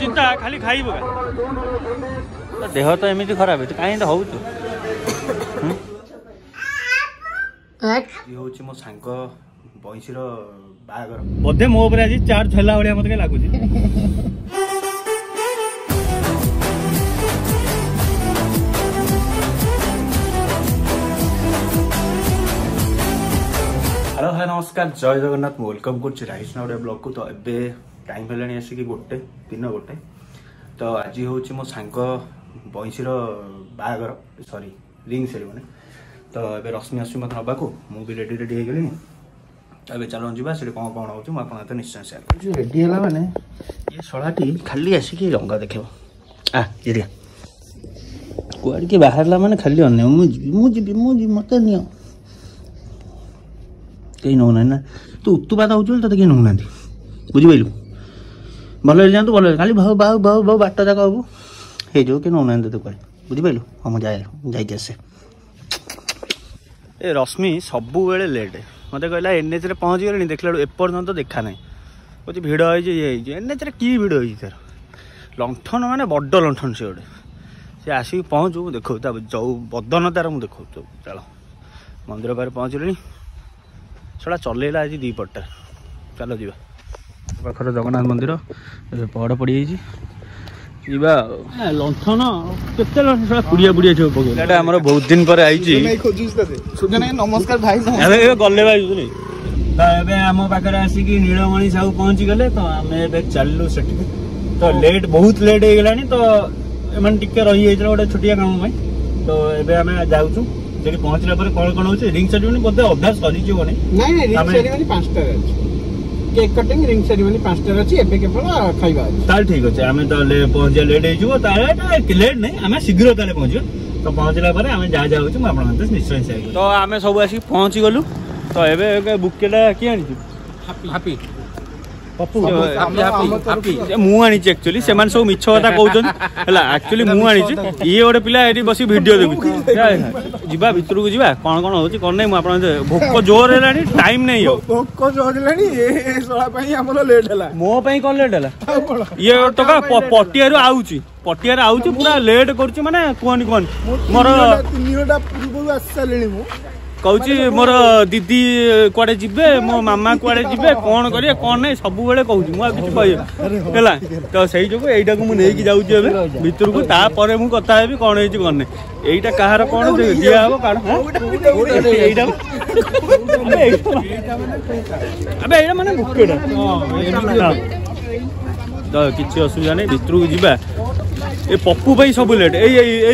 चिंता खाली खाइब देह तो एमती खराब है कहीं तो हूँ हूँ मो सांग बईसी बागर बोधे मो आज चार्ज है भाया मत लगुच हेलो हाय नमस्कार जय जगन्नाथ वेलकम कर राइस ना ब्लॉग को। तो ए टाइम है आसिक गोटे दिन गोटे तो आज हूँ मो सांग बईसी बागर सरी रिंग सेरेमनी तो ए रश्मि आस मत ना मुझे रेडी रेडी हो गली ए चलो जाए कौन कौन हो आप निश्चय शेयर रेडी है मैंने ये सड़ाटी खाली आसिक रंगा देख कड़े किए बाहर मैंने खाली अन्न मुझे मत नि कहीं नौ ना तो उत्तुपात हो तो कहीं नौ ना बुझीपारू भले जातु भले खाली भाव भाव भाव भाव बाटा जाक हूँ ये जो कहीं नौ ना तो कहीं बुझीपारू हाँ मुझे जाए ए रश्मि सबुबले लेट मत कहला एनएच रे पहुँच गली देखा एपर्त तो देखा ना कौन भिड़ ये एनएच रे कि भिड़ हो तर लंठन मैंने बड़ लंठन से गोटे सी आसिक पहुँचू देखो जो बदन तार मुझे देखो चल मंदिर पारे पहुँच ली सड़ा चलैला आज दीपटा चलो जी पाखर जगन्नाथ मंदिर पहाड़ पड़ जाइए जीवा लंठन केते लंठन सड़ा पुड़िया पुड़िया छ पगे एटा हमर बहुत दिन पर आइ छी नै खोजु तसे सुजने नमस्कार भाई अरे गल्ले भाई सुनी त एबे हम पाखर आसी कि नीलमणि साहू पहुंची गेले तो हम एबे चललु सेठी तो लेट बहुत लेट हो गेलानी तो एमन टिके रही आइतरा ओटा छोटिया काम में तो एबे हम जाउछु जड़ी पहुंचला पर कोन कोन होचे रिंग सेरेमनी बोलते अभ्यास करी छियो ने नाही नाही रिंग सेरेमनी 5 टा अछि केक कटिंग रिंग सेरेमनी 5 टा अछि एबे केवल खाइबा अछि ताल ठीक अछि हमें तो ले पहुंचे लेट हो जइबो ताले लेट नहीं हमें शीघ्र ताले पहुंचो तो पहुंचला पर हमें जा जाउ छी आपन हते निश्चय से तो हमें सब आसी पहुंची गलु तो एबे बुकेला की आनि छी हापी पप्पू हापी मु आनि छी एक्चुअली से मान सब मिछ कथा कहउछन हला एक्चुअली मु आनि छी ये ओडे पिला एटी बसी वीडियो देखु जीवा भीतर को जीवा कौन कौन होची कौन नहीं आपण भोक जोर हेलानी टाइम नहीं हो भोक जोर हेलानी ए सोला पई हमरो लेट हला मो पई कोन लेट हला ये तो का पटिया रे आउची पूरा लेट करची माने कोन कोन मोर 3 घंटा पूर्व आसी चलेनी मो कहउची मोर दीदी कोडे जिबे मो मामा कोडे जिबे कोन करिया कोन नहीं सब बेले कहउची मो आ किछ कहियो हला तो सही जो एटा को मु नै कि जाउची एबे भीतर को ता परे मु कथा हेबी कोन हेची कोन नहीं एटा कहार कोन दिया हो काण एटा अबे एटा माने बुकेटा तो किछ असुविधा नै भीतर को जिबा ए पप्पू भाई सब लेट ए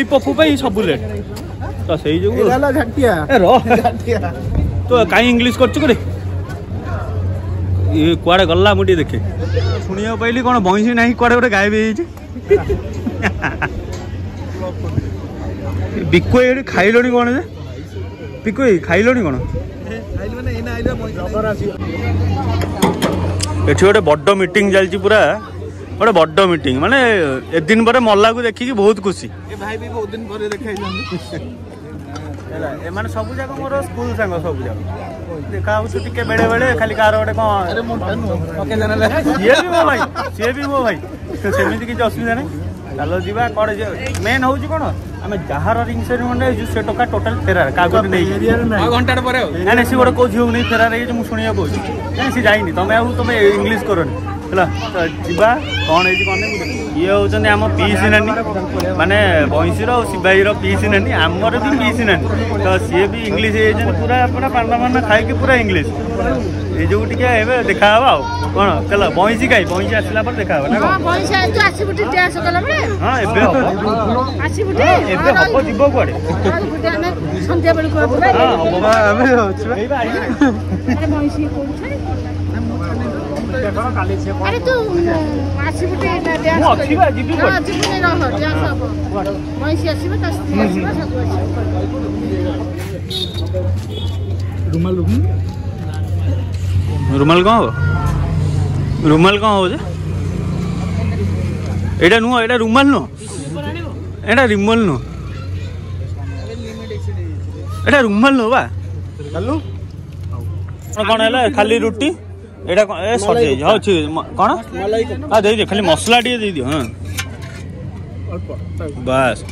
ए पप्पू भाई सब लेट तो सही जो एला घाटिया ए रो घाटिया तो काई इंग्लिश करछ को रे ये कोडा गल्ला मुडी देखे सुनियो पहिली कोन बईसी नाही कोडा रे गायब हे जे बिकोई खाइल कौन बिकोई खाइल कौन ये गोटे बड़ मीटिंग चलती पूरा गोटे बड़ मीटिंग माने ए दिन पर मल्ला को देखिकी बहुत खुशी भाई भी बहुत दिन पर देखा सब जगह मोर स्कूल सांग सब जगह देखा टिके बेले बेले खाली कार गोटे कौन ये भी मो भाई सी भी मो भाई सेमती किसी असुविधा नहीं चलो जी कौन मेन हूँ कौन आम जार रिंग सेरेमनी से टोका टोटाल फेरार क्या घंटा ना ना सी गोटे कौ झीव नहीं फेरार मुझे शुणा कौन ना सी जाए तुम आज तुम इंग्लीश करोनी है जीवा कौन ये होती आम पीसी नानी मानने बईसी शिवाई पीसी नानी आमर भी पीसी नानी तो सी भी इंग्लीश पूरा पूरा पाना पाना खाई पूरा इंग्लीश ये जो टिके देखा हाँ कौन चल बईसी कहीं बईसी आसला देखा हाँ हाँ एबे आसी बुटे एबे हबो दिबो कोडे संध्या बेल को हबो बाबा आमे होछो ए भाई अरे बईसी कोन छै अरे तू आसी बुटे डांस कर अच्छी बा दिबी को दिबी ना हो डांस हबो बईसी आसी बा तस आसी बा सब आसी रुमाल कहां हो जे एटा नु एटा रुमाल नो एटा रिमल नो एटा रुमाल नो बा हेलो कोन हैला खाली रोटी एटा ए सजे हां छी कोन आ दे दे खाली मसाला डी दे दे हां अल्प बस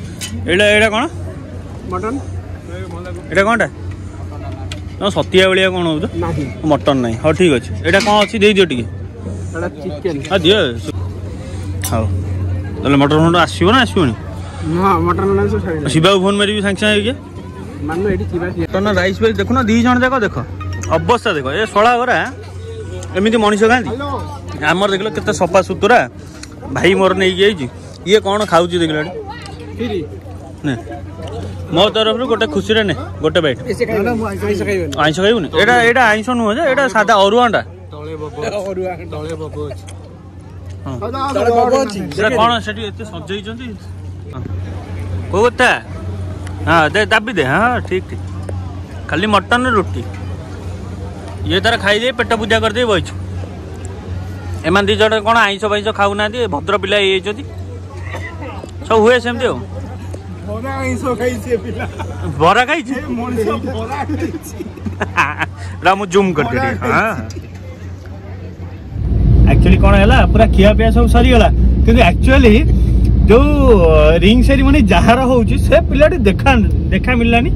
एटा एटा कोन मटन एटा कोनटा ना सतिया वाली कोन हो नाही मटन नाही हां ठीक अछि एटा कोन अछि दे दियो टिके एटा चिकन हां दियो हां तले मटन होना आसीओ ना आसीओ ना हां मटन ना से शिवा फोन मारि संख्या है के मानो एडी शिवा मटन राइस वाली देखो ना दी जण देखो अवस्था देखो ए सोळा गरा एमती मनीष गांधी आमर देख के सफा सुतुरा भाई मोर नहीं ये कौन खाऊ देख मो तरफ गोटे खुशी ने गोटे बैठ आईस खाइबा आईस नुह साधा अरुआटा कौन सजे कौ कथा हाँ दे दाबी दे हाँ ठीक ठीक खाली मटन रोटी ये तार खाई पेट पूजा करदे बच्चु एम दीज कौन आईस फाइस खाऊ ना भद्र पिला ये सब हुए सेमती बरा खाई जुम कर एक्चुअली कौन है पूरा खिया पिया सब सरीगला क्योंकि एक्चुअली जो रिंग सेरेमनी जार हूँ से पिलाटी देखा मिललानी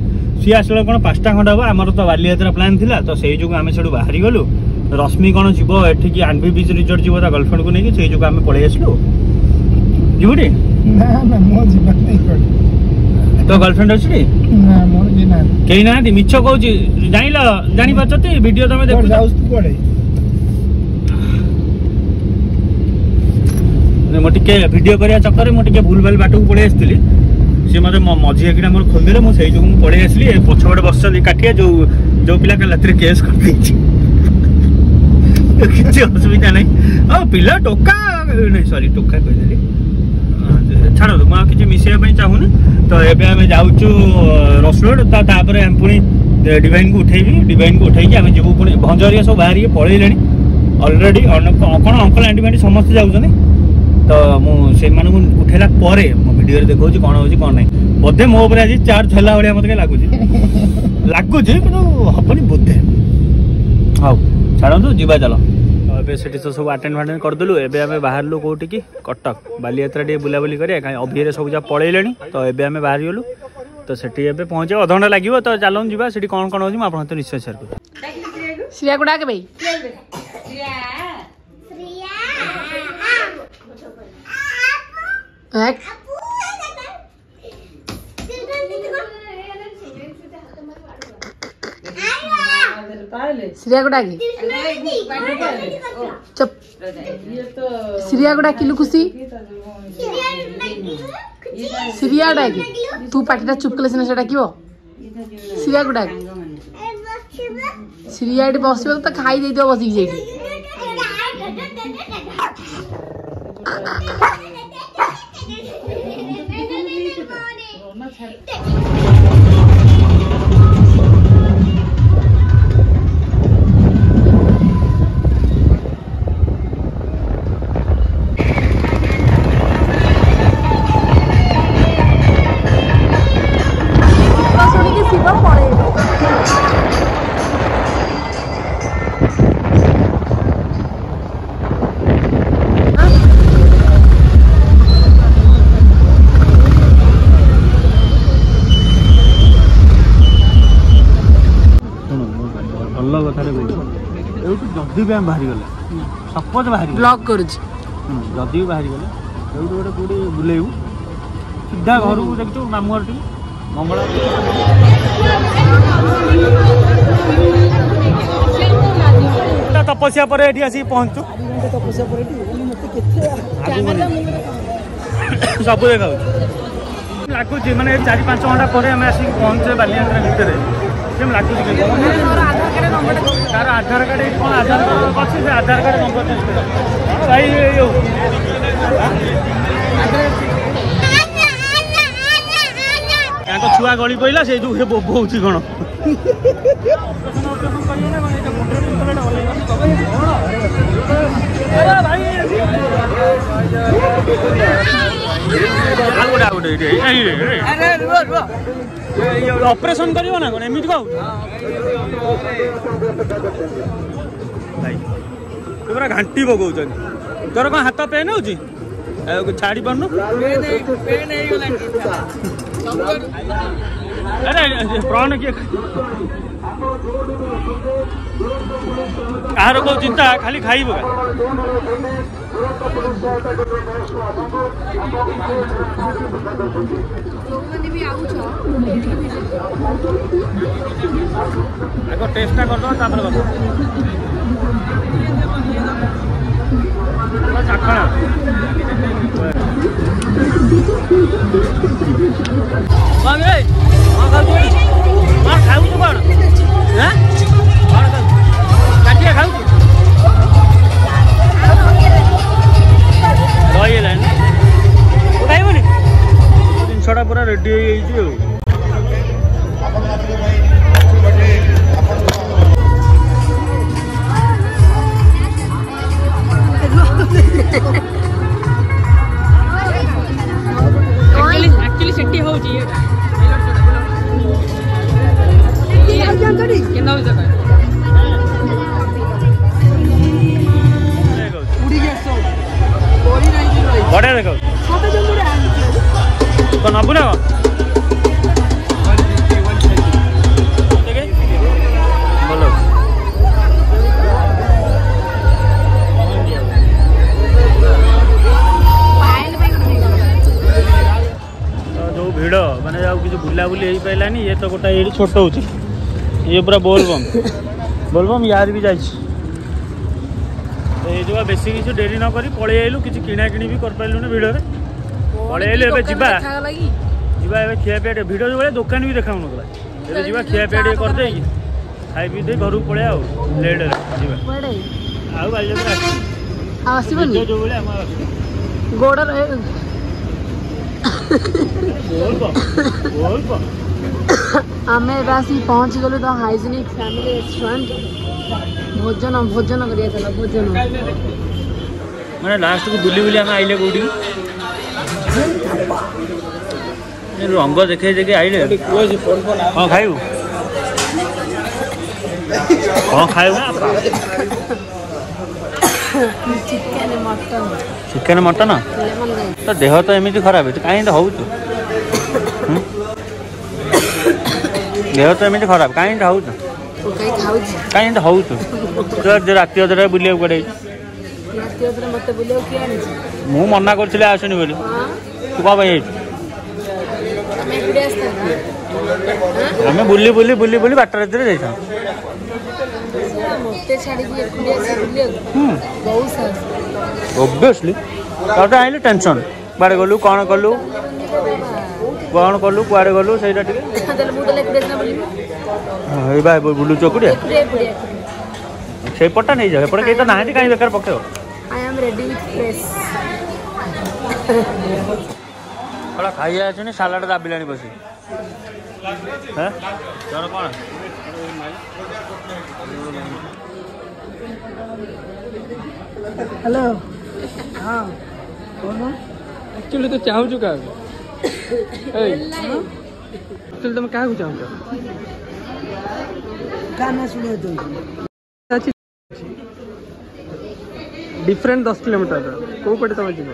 सी आसल कौन 5टा खंडा हम आमर तो बालीयात्रा प्लान था तो से जो आम सड़ू बाहरी गलु रश्मि कौन जीव एठिकी आनबी बीच रिजर्ट जीव ता गर्लफ्रेंड को लेकिन से जो आम पलि आसलु जीवटी तो गर्लफ्रेंड अच्छी कहीं ना मिछ कौ जान जानी भिड तुम मुझे भिड कर चक्कर मुझे भूल भाल बाटक पलि आसली सी मत मझी आगे मोर खोलदे मुझे जो पलि आसली पछपटे बस काठिया जो जो पिला कल रात केस कर किसी असुविधा ना हाँ पिला टोका नहीं सरी टोका कहली छाड़ मुझे मिसाई चाहूनी तो ये आम जाऊँ रसलोड तापर आम पुणी डिवाइन को उठेगी आम जी पुणी भंजरिया सब बाहर पलैले अलरेडी कौन अंकल आंटी माटी समस्त जाऊँ तो मुझे उठेला मो भिडियो देखा कौन हो कौन ना बोधे मो उपर आज चार्ज है भाया मतलब लगुच लगुच हबनी बोधे हाँ छाड़ू जीवा चल से तो सब आटेड फाटेड करदेलु एबे आमे बाहर लु कोठी की कटक बालीयात्रा टे बुला बुली करिया कहीं अभिये सब जहाँ पलैले तो एबे आमे बाहर गलु तो सेठी एबे पहुँचे अध घंटा लगे तो चलूँ जीवा सेठी कौन कौन हो आप निश्चय शेयर कर श्रिया को डाकी चुप श्रिया को डाकी खुशी श्रिया डाकी तू पार्टी चुप कले सीना से डाको श्रिया को डाक श्रिया ये बस तो खाई दे बस बाहरी गले सपोज बाहरी ब्लॉक करूछ जदी बाहरी गले एउट गोटे कोडी बुलेउ सीधा घर को देखछु मामू घर टी मंगला ता तपस्या पर एठी आसी पहुंचु तपस्या पर एठी मते केते सब देखाउ लागो जे माने 4-5 घंटा परे हम आसी पहुंचे बालीयात्रा भीतर सेम लागो जे आधार कार्ड कौन आधार कार्ड से आधार कार्ड नंबर भाई तो छुआ गली पड़ा से जो बोब हो कौन ऑपरेशन करियो ना कौन एमती कौ पूरा घाटी पकाउन तोर कौन हाथ पेन हो छाड़ी पार प्रन किए कहार को चिंता खाली खाइब टेस्टा कर छड़ा पूरा रेडी हो बढ़िया देखो तो नबू ना बुलाबुली पाइलानी ये तो गोटा ये छोट हो ये पूरा बोलबम बोलबम यार भी जाइए तो ये जो बेसी किसी डेरी न करी पलि आइलु किसी किणा किणी भी कर पाइलुनी भिड़ रे पलि आइलु एबे जिबा जिबा एबे खिया पिया भिड़ जो भाई दुकान भी देखा ना एबे जिबा खिया पिया टे कर दे खाई पी दे घर को पलि आओ लेट जिबा आउ बालिया आसीबनी जो बोले हम गोड़ आम पहुँच गलु तो हाइजेनिक फैमिली रेस्टोरेंट भोजन भोजन करा भोजन मैं लास्ट को बुली बुली आम आइले कौटी रंग देखे देखे आइले हाँ खाइबू हाँ खाइबू चिकन मटन तो देह तो एमती खराब है कहीं तो हूँ देह तो एमती खराब कहीं हूँ कहीं तो हूँ तो रात अधर बुला कड़े मु मना करी आसुनी बोली तू कौन आम बुली बुली बुली बुली बाटर जाता ऑब्वियसली तब आई टेंशन बाड़े गलु कौन कलु कुआड़े गलु से बुलू चकुड़िया से पटा नहीं जाओ एपटे कहीं तो ना कहीं बेकार पकेब थोड़ा खाई आसुनी सालाड दाबिला बस तर कौन हेलो हाँ कौन एक्चुअली तो चाहूँ क्या एक्चुअली तुम क्या चाहूँ डिफरेंट 10 किलोमीटर कौ पटे तुम जी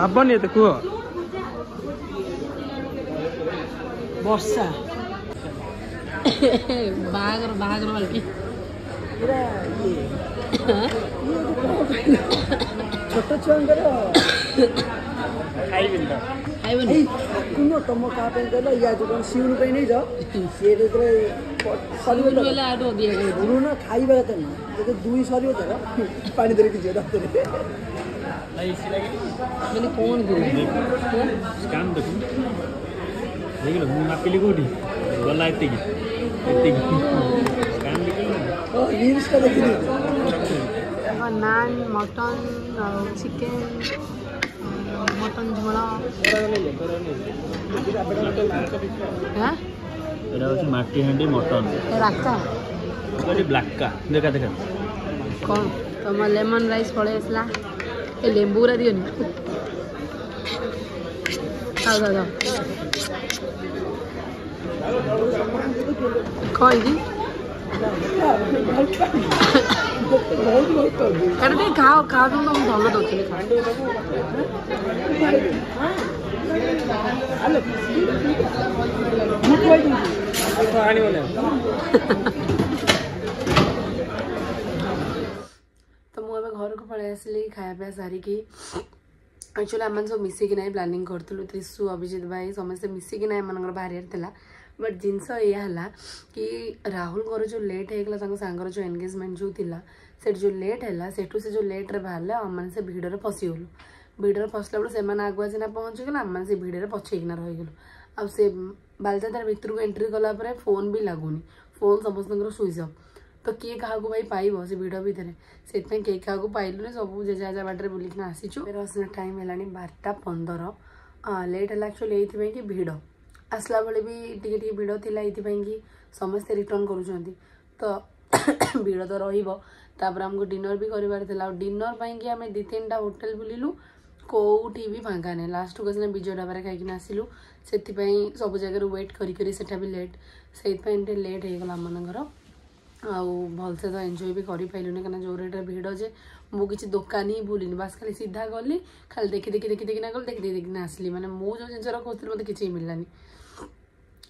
भावनी ये कह वर्षा बागर बागर वाली पूरा ये छोटा चंगर हाई बिंदा कोनो तमो का पे देला या दुकान सिउन पे नहीं जा ये देले सरियो देला आडो दिया गुरु ना खाइबा त ना जे दुई सरियो तर पानी दे के जेदा करे लाई इसी लागे मैंने कौन गुरु काम देखो देखिलो मु नापिली कोडी गला एते की काम निकल ओ रील्स का देखि हां नान मटन चिकन मटन झोला हां एरा होसी माटी हांडी मटन राका बोली ब्लैक का देखा देखा कौन तम लेमन राइस पळेसला ए लेंबूरा दियोनी खाओ दादा कौन जी कर दे खाओ खा दूंगा हम डाउनलोड होते तो मुँह में घर को पड़े इसलिए खाया पिया सारी की एक्चुअली आम मिसिक ना प्लानिंग करूँ त्रिशु अभिजीत भाई समस्ते मिसिक ना एम बाहर बट जिनस या कि राहुल जो लेट होगा सांगर जो एंगेजमेंट जो थिला से जो लेट है से जो लेट्रे बाहर आम से भिड़े पशिगलु भिड़े पशिला बेलू से आगुआ सीना पहुँचीगला आम से भिड़े पछेकिना रहीगलु आ बालजा तार भितर को एंट्री कलापर फोन भी लगुनि फोन समस्त स्विच अफ तो किए क्या भाई पाइब से भिड़ भितर से किए क्या पाइलुनि सब जेजा जा बाटे बुलिकिना आसीचु आसना टाइम है 12:15 लेट है एक्चुअली ये कि भिड़ आसला बेले भी टी भिड़ था ये समस्ते रिटर्न करुँच तो भिड़ तो रहीपर आमको डिनर भी करार डिनर पर आम 2-3टा होटेल बुलूँ कौटी भी फांका ना लास्ट को सीना विजय डाबारे खाई आसलु से सब जगह व्वेट करा भी लेट से लेट होगा मानकर आलसे तो एंजय भी करें क्या जो रेट भिड़ जे मुझे दुकान ही भूल बास खाली सीधा गली खाली देखी देखी गल देखी आसली मैंने मुझे जो जिन रखुरी मतलब किसी मिललानी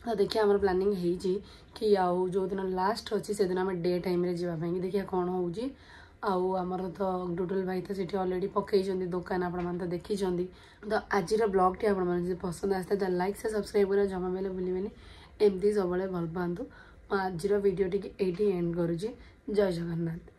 तो देखिए आम प्लानिंग कि आउ जो दिन लास्ट अच्छी से दिन आम डे टाइम जावाई देखिए कौन हो आमर तो डुडुल भाई तो सीट अलरेडी पकई दुकान आपड़ देखी तो आज ब्लग टी आप पसंद आसता है लाइक से सब्सक्राइब कर जमा बेले भूलें एमती सब भल पातु आज भिडियो टी एंड करुँची। जय जगन्नाथ।